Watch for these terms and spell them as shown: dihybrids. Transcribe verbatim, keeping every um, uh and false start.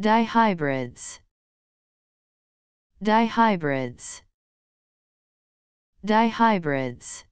Dihybrids. Dihybrids. Dihybrids.